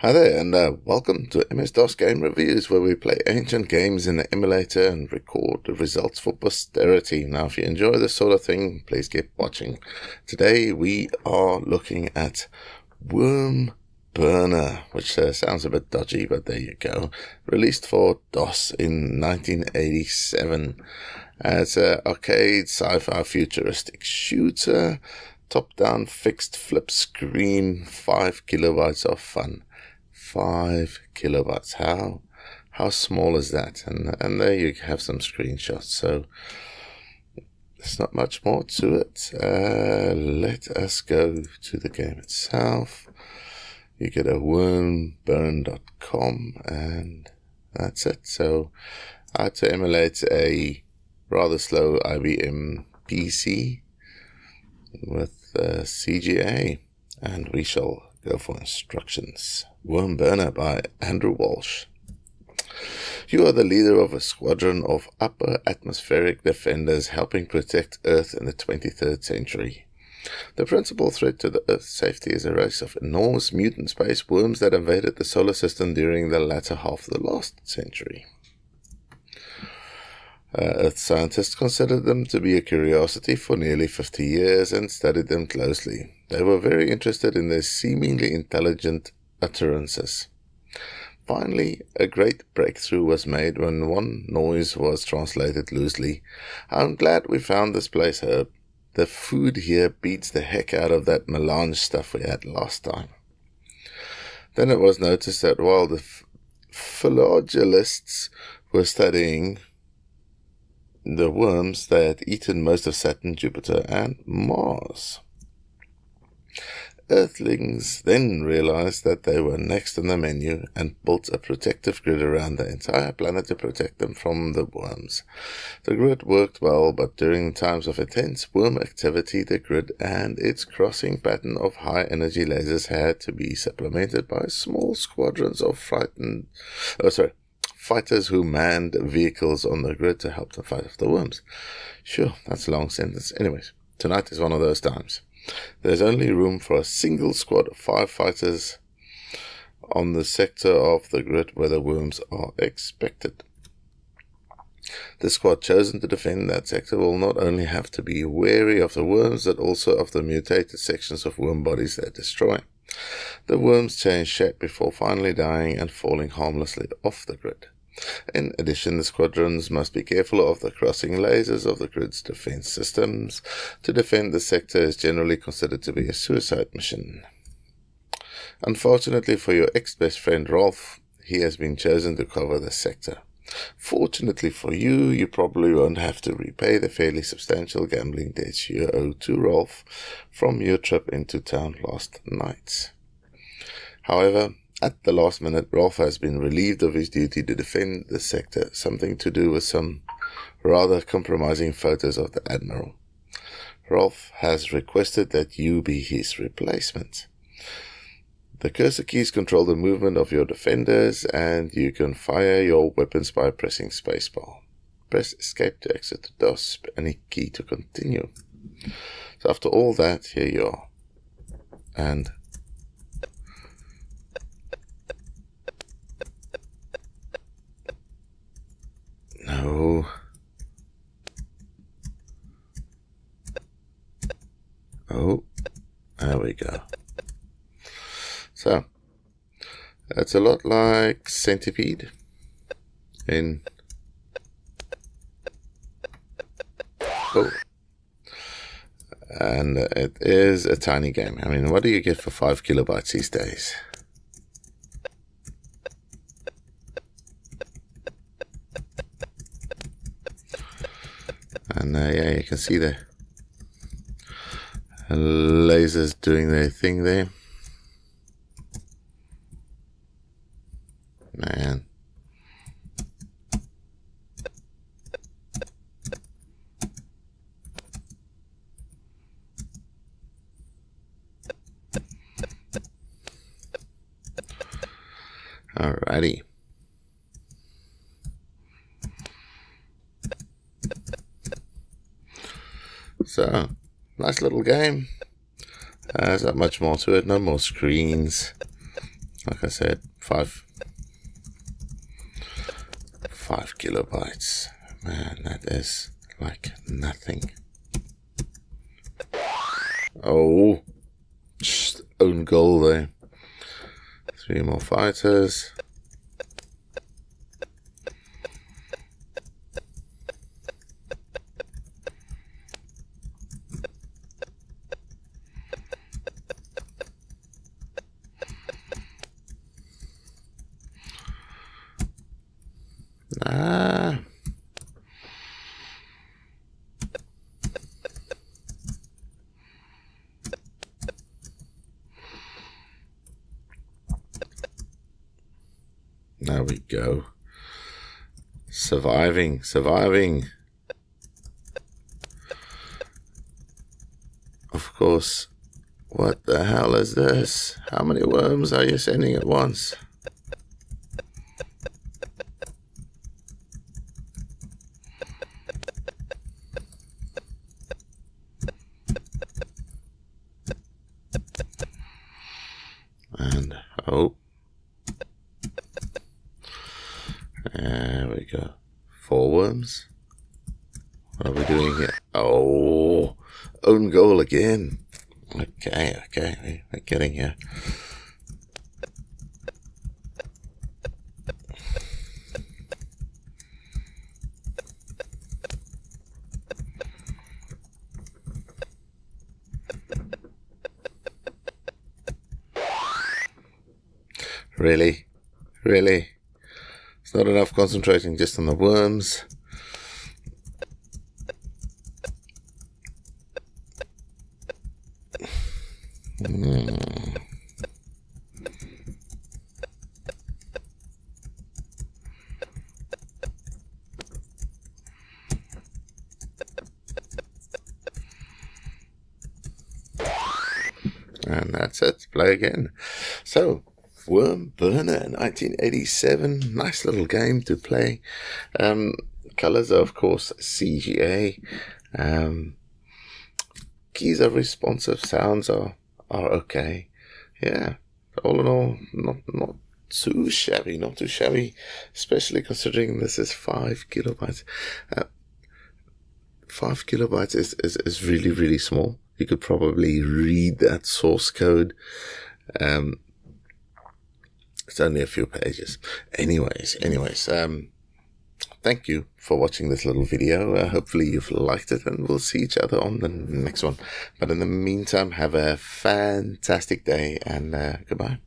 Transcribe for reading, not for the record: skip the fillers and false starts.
Hi there, and welcome to MS-DOS Game Reviews, where we play ancient games in the emulator and record the results for posterity. Now, if you enjoy this sort of thing, please keep watching. Today, we are looking at Worm Burner, which sounds a bit dodgy, but there you go. Released for DOS in 1987. It's an arcade, sci-fi, futuristic shooter, top-down, fixed flip screen, 5 kilobytes of fun. 5 kilobytes. How small is that? And there you have some screenshots. So there's not much more to it. Let us go to the game itself. You get a wormburn.com, and that's it. So I had to emulate a rather slow IBM PC with CGA, and we shall go for instructions. Worm Burner by Andrew Walsh. You are the leader of a squadron of upper atmospheric defenders helping protect Earth in the 23rd century. The principal threat to the Earth's safety is a race of enormous mutant space worms that invaded the solar system during the latter half of the last century. Earth scientists considered them to be a curiosity for nearly 50 years and studied them closely. They were very interested in their seemingly intelligent utterances. Finally, a great breakthrough was made when one noise was translated loosely. I'm glad we found this place, Herb. The food here beats the heck out of that melange stuff we had last time. Then it was noticed that while the phylogelists were studying the worms, they had eaten most of Saturn, Jupiter, and Mars. Earthlings then realized that they were next on the menu and built a protective grid around the entire planet to protect them from the worms. The grid worked well, but during times of intense worm activity, the grid and its crossing pattern of high-energy lasers had to be supplemented by small squadrons of fighters who manned vehicles on the grid to help them fight off the worms. Sure, that's a long sentence. Anyways, tonight is one of those times. There's only room for a single squad of 5 fighters on the sector of the grid where the worms are expected. The squad chosen to defend that sector will not only have to be wary of the worms, but also of the mutated sections of worm bodies they destroy. The worms change shape before finally dying and falling harmlessly off the grid. In addition, the squadrons must be careful of the crossing lasers of the grid's defense systems. To defend the sector is generally considered to be a suicide mission. Unfortunately for your ex-best friend Rolf, he has been chosen to cover the sector. Fortunately for you, you probably won't have to repay the fairly substantial gambling debts you owe to Rolf from your trip into town last night. However, at the last minute, Rolf has been relieved of his duty to defend the sector, something to do with some rather compromising photos of the Admiral. Rolf has requested that you be his replacement. The cursor keys control the movement of your defenders, and you can fire your weapons by pressing Spacebar. Press Escape to exit the DOS, any key to continue. So after all that, here you are. And no. Oh, there we go. So, it's a lot like Centipede in... Oh. And it is a tiny game. I mean, what do you get for 5 kilobytes these days? And yeah, you can see the lasers doing their thing there. Man. Alrighty. So, nice little game. There's not much more to it. No more screens. like I said, 5 kilobytes. Man, that is like nothing. Oh, just own goal there. 3 more fighters. There we go. Surviving, surviving. Of course. What the hell is this? How many worms are you sending at once? And, oh. There we go. 4 worms. What are we doing here? Oh, own goal again. Okay, okay, we're getting here. Really? Really? It's not enough concentrating just on the worms. And that's it. Play again. So, Worm Burner, 1987, nice little game to play. Colors are of course CGA. Keys are responsive, sounds are okay. Yeah, all in all, not too shabby, not too shabby, especially considering this is 5 kilobytes. 5 kilobytes is really, really small. You could probably read that source code. It's only a few pages. Anyways, thank you for watching this little video. Hopefully you've liked it, and we'll see each other on the next one. But in the meantime, have a fantastic day, and goodbye.